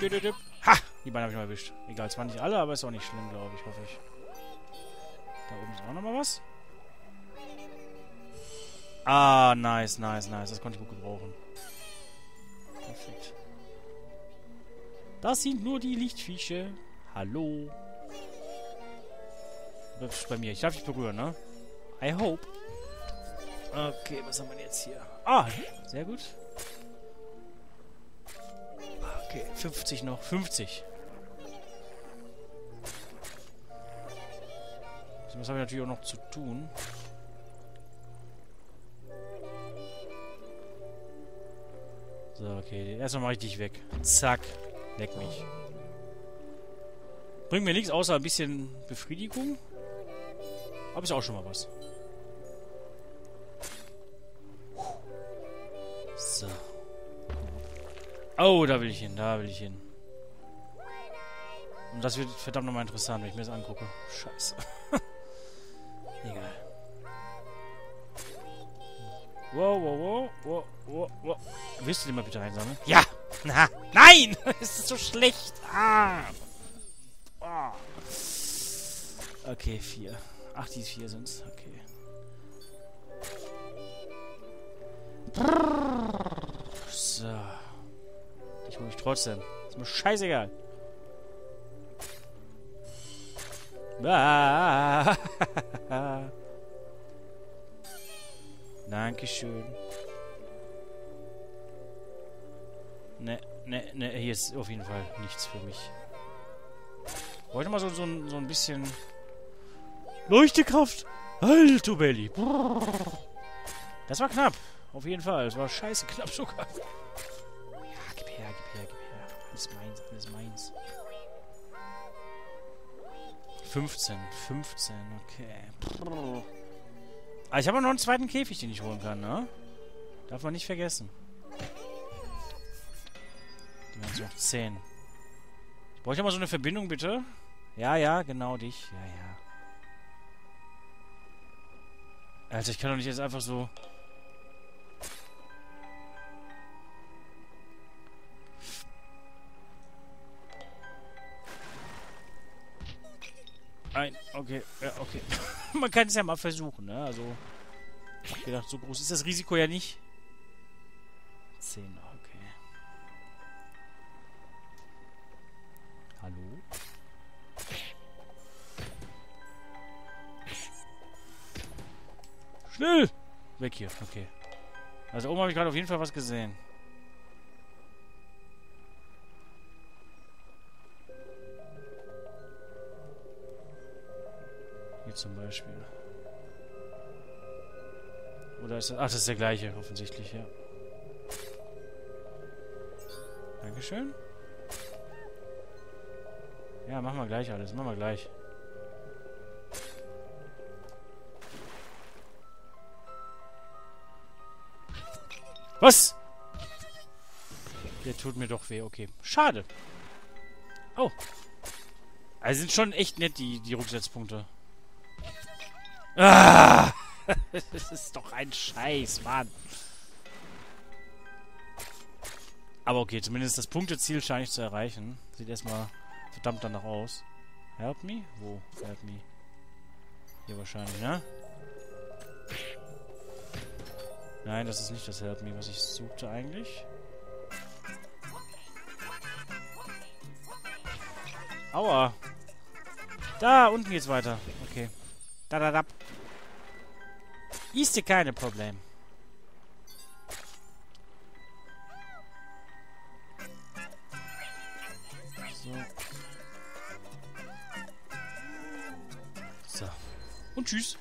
Ha! Die beiden habe ich mal erwischt. Egal, zwar nicht alle, aber ist auch nicht schlimm, glaube ich, hoffe ich. Da oben ist auch nochmal was. Ah, nice, nice, nice. Das konnte ich gut gebrauchen. Perfekt. Das sind nur die Lichtfische. Hallo. Das ist bei mir. Ich darf dich berühren, ne? I hope. Okay, was haben wir denn jetzt hier? Ah, sehr gut. Okay, 50 noch. 50. Das habe ich natürlich auch noch zu tun. So, okay. Erstmal mache ich dich weg. Zack. Leck mich. Bringt mir nichts außer ein bisschen Befriedigung. Aber ist auch schon mal was. So. Oh, da will ich hin, da will ich hin. Und das wird verdammt nochmal interessant, wenn ich mir das angucke. Scheiße. Egal. Wow, wow, wow, wow, wow. Willst du den mal bitte einsammeln? Ja! Na, nein! Ist das so schlecht? Ah! Oh. Okay, 4. Ach, die 4 sind's. Okay. So. Ich hole mich trotzdem. Ist mir scheißegal. Ah. Dankeschön. Ne, hier ist auf jeden Fall nichts für mich. Ich wollte mal so ein bisschen Leuchtekraft. Alter Belly. Das war knapp. Auf jeden Fall. Das war scheiße knapp sogar. Ja, gib her, gib her, gib her. Alles meins, alles meins. 15, 15, okay. Ah, ich habe auch noch einen zweiten Käfig, den ich holen kann, ne? Darf man nicht vergessen. Die haben noch 10. Ich bräuchte mal so eine Verbindung, bitte. Ja, ja, genau dich. Ja, ja. Also ich kann doch nicht jetzt einfach so... Nein, okay, ja, okay. Man kann es ja mal versuchen, ne? Also, ich hab gedacht, so groß ist das Risiko ja nicht. 10, okay. Hallo? Schnell! Weg hier, okay. Also, oben habe ich gerade auf jeden Fall was gesehen. Zum Beispiel. Oder ist das... Ach, das ist der gleiche, offensichtlich, ja. Dankeschön. Ja, machen wir gleich alles. Machen wir gleich. Was? Der tut mir doch weh. Okay. Schade. Oh. Also sind schon echt nett, die Rücksetzpunkte. Ah! Das ist doch ein Scheiß, Mann. Aber okay, zumindest das Punkteziel scheine ich zu erreichen. Sieht erstmal verdammt danach aus. Help me? Wo? Help me. Hier wahrscheinlich, ne? Nein, das ist nicht das Help me, was ich suchte eigentlich. Aua! Da, unten geht's weiter. Okay. Da, da, da. Ist dir keine Problem. So. So. Und tschüss.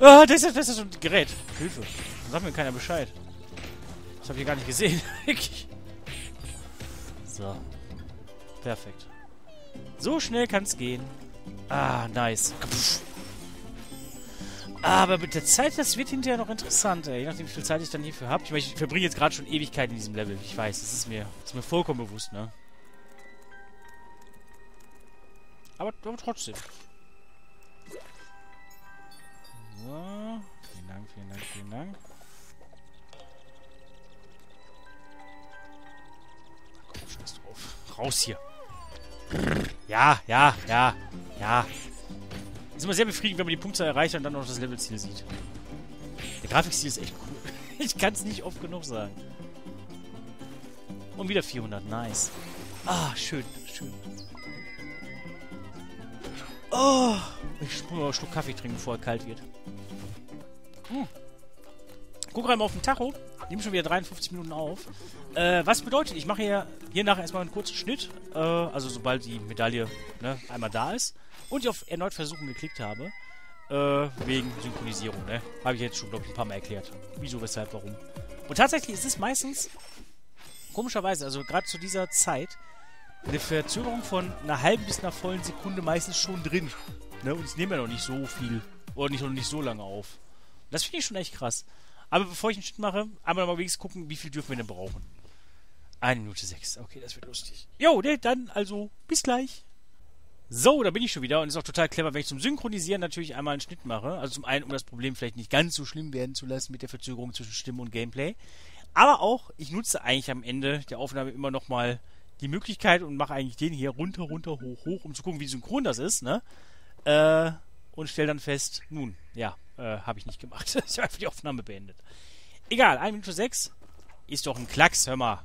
Ah, das ist so ein Gerät. Hilfe. Dann sagt mir keiner Bescheid. Das habe ich gar nicht gesehen. So. Perfekt. So schnell kann's gehen. Ah, nice. Aber mit der Zeit, das wird hinterher noch interessant, ey. Je nachdem, wie viel Zeit ich dann hierfür habe. Ich meine, ich verbringe jetzt gerade schon Ewigkeiten in diesem Level. Ich weiß, das ist mir vollkommen bewusst, ne? Aber trotzdem. So. Vielen Dank, vielen Dank, vielen Dank. raus hier. Ja, ja, ja, ja. Ist immer sehr befriedigend, wenn man die Punktzahl erreicht und dann noch das Levelziel sieht. Der Grafikstil ist echt cool. Ich kann es nicht oft genug sagen. Und wieder 400, nice. Ah, schön, schön. Oh, ich muss mal einen Schluck Kaffee trinken, bevor er kalt wird. Guck rein mal auf den Tacho. Nehmen schon wieder 53 Minuten auf. Was bedeutet, ich mache hier nachher erstmal einen kurzen Schnitt. Also sobald die Medaille einmal da ist. Und ich auf erneut versuchen geklickt habe. Wegen Synchronisierung, ne? Habe ich jetzt schon, glaube ich, ein paar Mal erklärt. Wieso, weshalb, warum. Und tatsächlich ist es meistens, komischerweise, also gerade zu dieser Zeit, eine Verzögerung von einer halben bis einer vollen Sekunde meistens schon drin. Ne? Und es nehmen ja noch nicht so viel. Oder noch nicht so lange auf. Das finde ich schon echt krass. Aber bevor ich einen Schnitt mache, einmal noch mal wenigstens gucken, wie viel dürfen wir denn brauchen. 1:06. Okay, das wird lustig. Jo, ne, dann also bis gleich. So, da bin ich schon wieder. Und ist auch total clever, wenn ich zum Synchronisieren natürlich einmal einen Schnitt mache. Also zum einen, um das Problem vielleicht nicht ganz so schlimm werden zu lassen mit der Verzögerung zwischen Stimme und Gameplay. Aber auch, ich nutze eigentlich am Ende der Aufnahme immer nochmal die Möglichkeit und mache eigentlich den hier runter, runter, hoch, hoch, um zu gucken, wie synchron das ist, ne? Und stelle dann fest, nun, ja, habe ich nicht gemacht. Ich habe einfach die Aufnahme beendet. Egal, 1:06 ist doch ein Klacks, hör mal.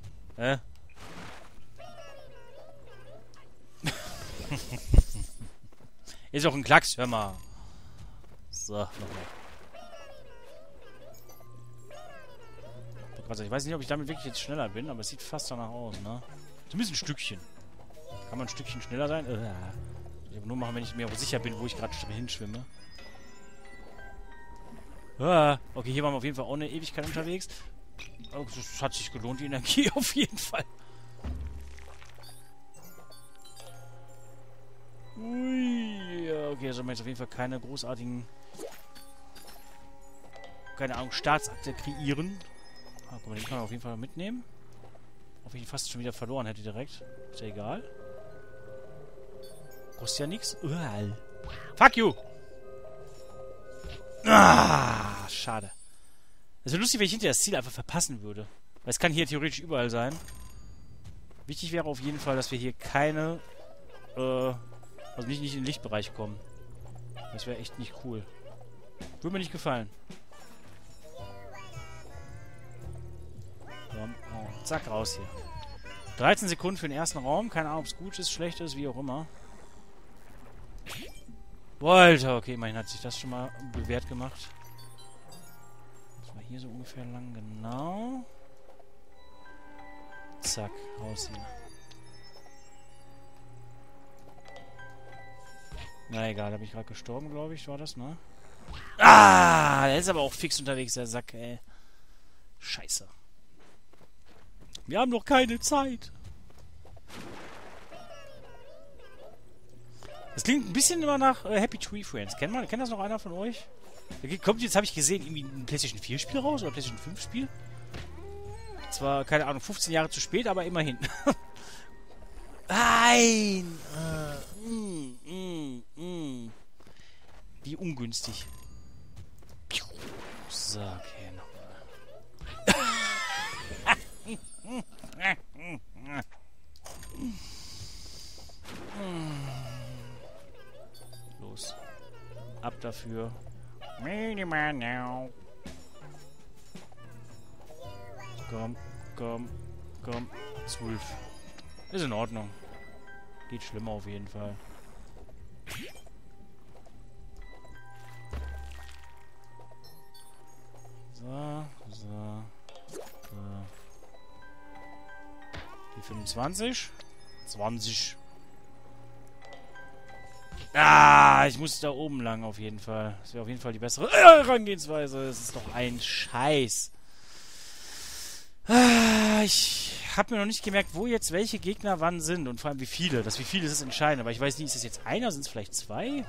Ist doch ein Klacks, hör mal. So, nochmal. Ich weiß nicht, ob ich damit wirklich jetzt schneller bin, aber es sieht fast danach aus, ne? Zumindest ein Stückchen. Kann man ein Stückchen schneller sein? Ich aber nur machen, wenn ich mir auch sicher bin, wo ich gerade hinschwimme. Okay, hier waren wir auf jeden Fall auch eine Ewigkeit unterwegs. Das hat sich gelohnt, die Energie auf jeden Fall. Ui, okay, also haben wir jetzt auf jeden Fall keine großartigen... Keine Ahnung, Staatsakte kreieren. Ah, guck mal, den kann man auf jeden Fall mitnehmen. Ob ich ihn fast schon wieder verloren hätte direkt. Ist ja egal. Kostet ja nichts. Fuck you! Ah, schade. Es wäre lustig, wenn ich hinterher das Ziel einfach verpassen würde. Weil es kann hier theoretisch überall sein. Wichtig wäre auf jeden Fall, dass wir hier keine... also nicht in den Lichtbereich kommen. Das wäre echt nicht cool. Würde mir nicht gefallen. Oh, zack, raus hier. 13 Sekunden für den ersten Raum. Keine Ahnung, ob es gut ist, schlecht ist, wie auch immer. Boah, Alter, okay, immerhin hat sich das schon mal bewährt gemacht. Das war hier so ungefähr lang, genau. Zack, raus hier. Na egal, da bin ich gerade gestorben, glaube ich, war das, ne? Ah, der ist aber auch fix unterwegs, der Sack, ey. Scheiße. Wir haben noch keine Zeit. Das klingt ein bisschen immer nach Happy Tree Friends. Kennt das noch einer von euch? Kommt jetzt, habe ich gesehen, irgendwie ein PlayStation 4-Spiel raus oder ein PlayStation 5-Spiel. Zwar, keine Ahnung, 15 Jahre zu spät, aber immerhin. Nein! Wie ungünstig. So, okay, nochmal. Los. Ab dafür. Komm, komm, komm. 12. Ist in Ordnung. Geht schlimmer auf jeden Fall. So, so, so. Die 25. 20. Ah, ich muss da oben lang auf jeden Fall. Das wäre auf jeden Fall die bessere Herangehensweise. Das ist doch ein Scheiß. Ich habe mir noch nicht gemerkt, wo jetzt welche Gegner wann sind. Und vor allem wie viele. Das wie viele ist das entscheidend. Aber ich weiß nicht, ist das jetzt einer? Sind es vielleicht zwei?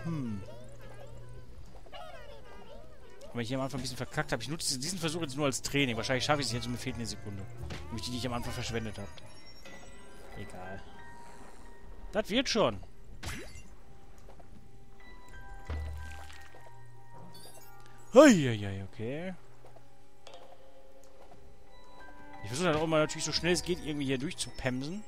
Wenn ich hier am Anfang ein bisschen verkackt habe. Ich nutze diesen Versuch jetzt nur als Training. Wahrscheinlich schaffe ich es jetzt und mir fehlt eine Sekunde. Nämlich die, die ich am Anfang verschwendet habe. Egal. Das wird schon. Uiuiui, okay. Ich versuche dann auch immer natürlich so schnell es geht irgendwie hier durchzupemsen.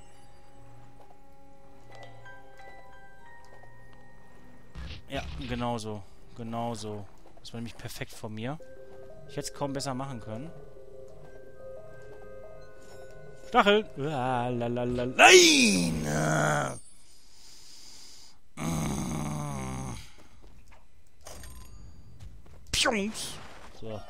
Ja, genauso. Genauso. Das war nämlich perfekt von mir. Ich hätte es kaum besser machen können. Stacheln! Nein! Pschungs! So.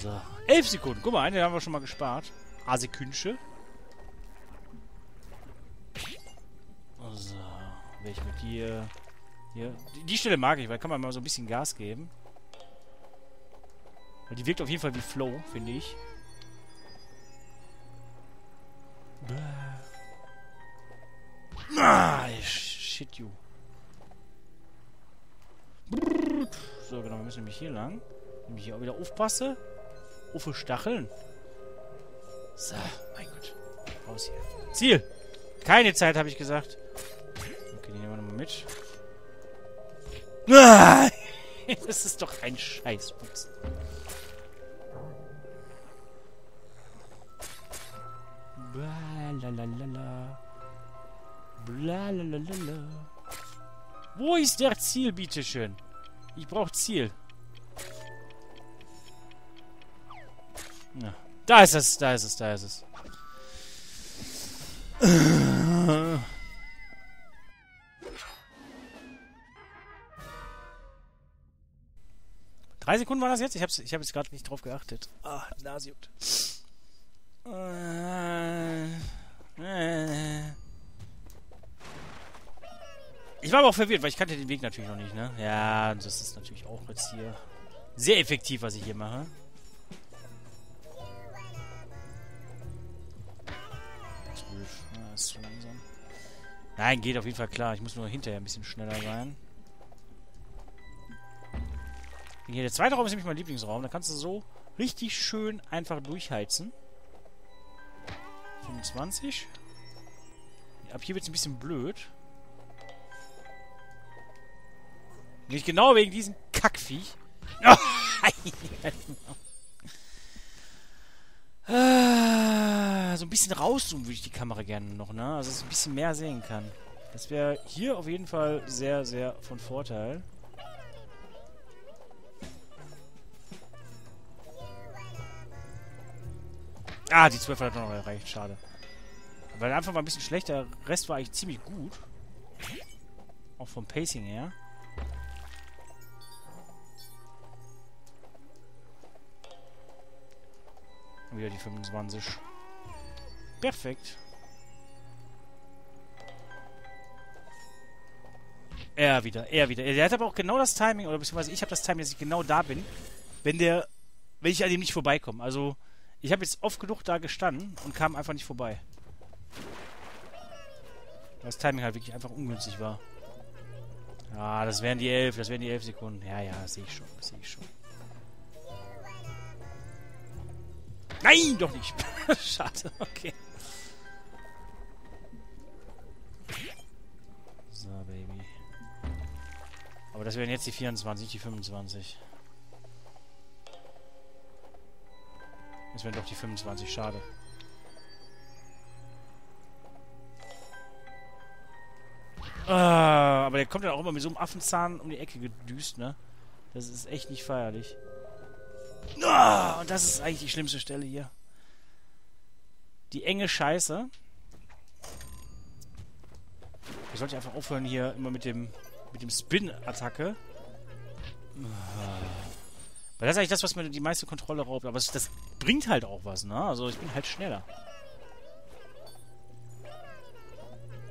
So, 11 Sekunden. Guck mal, einen haben wir schon mal gespart. A-Sekünsche. So, will ich mit dir... Hier. Die Stelle mag ich, weil kann man mal so ein bisschen Gas geben. Weil die wirkt auf jeden Fall wie Flow, finde ich. Ah, shit you. So, genau, wir müssen nämlich hier lang. Nämlich hier auch wieder aufpasse. Ufe Stacheln. So, mein Gott. Raus hier. Ziel! Keine Zeit, habe ich gesagt. Okay, die nehmen wir nochmal mit. Ah! Das ist doch ein Scheißputz. Blalalala. Blalalala. Wo ist der Ziel, bitteschön? Ich brauche Ziel. Ja. Da ist es, da ist es, da ist es. Drei Sekunden war das jetzt? Ich hab jetzt gerade nicht drauf geachtet. Ah, Nase juckt. Ich war aber auch verwirrt, weil ich kannte den Weg natürlich noch nicht, ne? Ja, das ist natürlich auch jetzt hier sehr effektiv, was ich hier mache. Das ist zu langsam. Nein, geht auf jeden Fall klar. Ich muss nur hinterher ein bisschen schneller sein. Hier, der zweite Raum ist nämlich mein Lieblingsraum. Da kannst du so richtig schön einfach durchheizen. 25. Ab hier wird es ein bisschen blöd. Nicht genau wegen diesem Kackviech. Oh, so ein bisschen rauszoomen würde ich die Kamera gerne noch, ne? Also, dass ich ein bisschen mehr sehen kann. Das wäre hier auf jeden Fall sehr, sehr von Vorteil. Ah, die 12 hat noch erreicht. Schade. Weil der Anfang war ein bisschen schlechter. Der Rest war eigentlich ziemlich gut. Auch vom Pacing her. Wieder die 25. Perfekt. Er wieder, er wieder. Er hat aber auch genau das Timing, oder beziehungsweise ich habe das Timing, dass ich genau da bin, wenn ich an dem nicht vorbeikomme. Also, ich habe jetzt oft genug da gestanden und kam einfach nicht vorbei. Weil das Timing halt wirklich einfach ungünstig war. Ah, das wären die 11 Sekunden. Ja, ja, das sehe ich schon, das sehe ich schon. Nein, doch nicht. Schade, okay. So, Baby. Aber das wären jetzt die 24, die 25. Das wären doch die 25, schade. Ah, aber der kommt dann auch immer mit so einem Affenzahn um die Ecke gedüst, ne? Das ist echt nicht feierlich. Oh, und das ist eigentlich die schlimmste Stelle hier. Die enge Scheiße. Ich sollte einfach aufhören hier immer mit dem Spin-Attacke. Weil das ist eigentlich das, was mir die meiste Kontrolle raubt. Aber das bringt halt auch was, ne? Also ich bin halt schneller.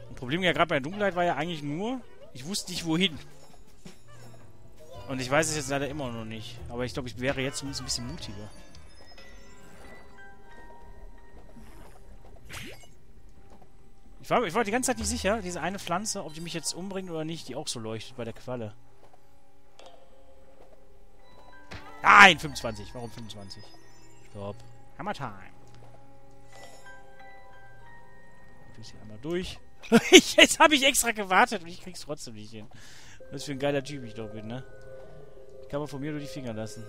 Das Problem ja gerade bei der Dunkelheit war ja eigentlich nur, ich wusste nicht wohin. Und ich weiß es jetzt leider immer noch nicht. Aber ich glaube, ich wäre jetzt zumindest ein bisschen mutiger. Ich war die ganze Zeit nicht sicher, diese eine Pflanze, ob die mich jetzt umbringt oder nicht, die auch so leuchtet bei der Qualle. Nein, 25. Warum 25? Stopp. Hammer Time. Ich muss hier einmal durch. Jetzt habe ich extra gewartet und ich krieg's trotzdem nicht hin. Was für ein geiler Typ ich doch bin, ne? Kann man von mir nur die Finger lassen.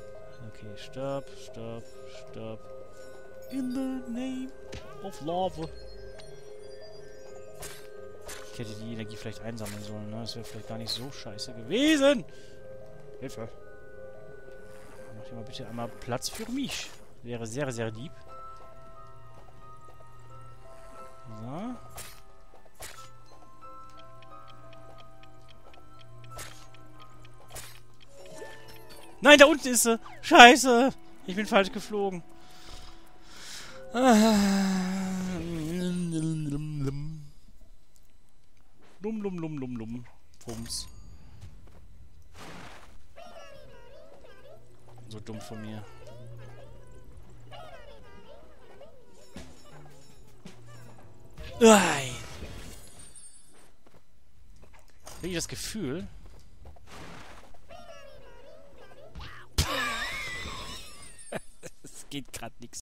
Okay, stopp, stopp, stopp. In the name of love. Ich hätte die Energie vielleicht einsammeln sollen, ne? Das wäre vielleicht gar nicht so scheiße gewesen. Hilfe. Mach dir mal bitte einmal Platz für mich. Wäre sehr, sehr lieb. So. Nein, da unten ist sie. Scheiße. Ich bin falsch geflogen. Lum, lum, lum, lum, lum. Pums. So dumm von mir. Nein. Krieg ich das Gefühl... geht gerade nichts.